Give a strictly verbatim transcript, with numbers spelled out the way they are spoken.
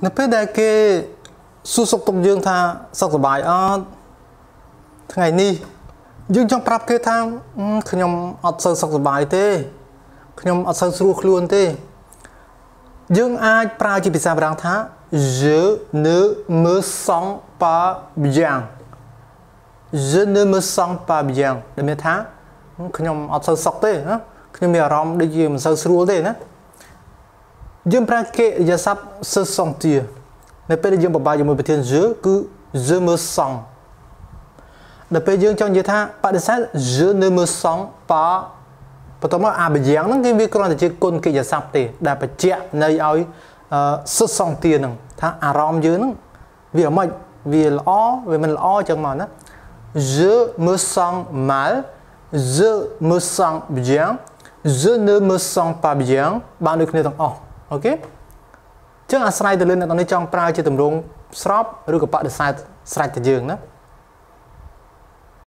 Nếu biết đại kê su sốc tục dương tha sốc bài ở ngày ni dương trong prap kê tham khi nhom ở sơ sốc bài thế khi nhom ở sơ sưu luôn thế dương ai prau chỉ biết sao rằng tha je ne me sens pas bien je ne me sens pas bien để biết tha khi nhom ở sơ sốc thế khi nhom ram để gì mà sơ sưu thế nữa dương prau kê giờ sắp sơ song tia để bây giờ bà dùng một bài thiên giữa cứ giữa mơ song để bây giờ trong giới tha bạn được xét giữa nơi mơ song và và tôi nói à bây giờ nó cái việc con thì chơi con kia giờ sắp thì đã phải chẹt nơi ấy xuất song tiền rằng tha à rom dưới nó vì ở mình vì là o vì mình là o chẳng mà nó giữa mơ song mà giữa mơ song bây giờ giữa nơi mơ song và bây giờ bạn được nghe rằng o ok chứ à sai từ lên là nó trong prau chỉ tầm rung shop rồi các bạn được sai sai từ giường đó.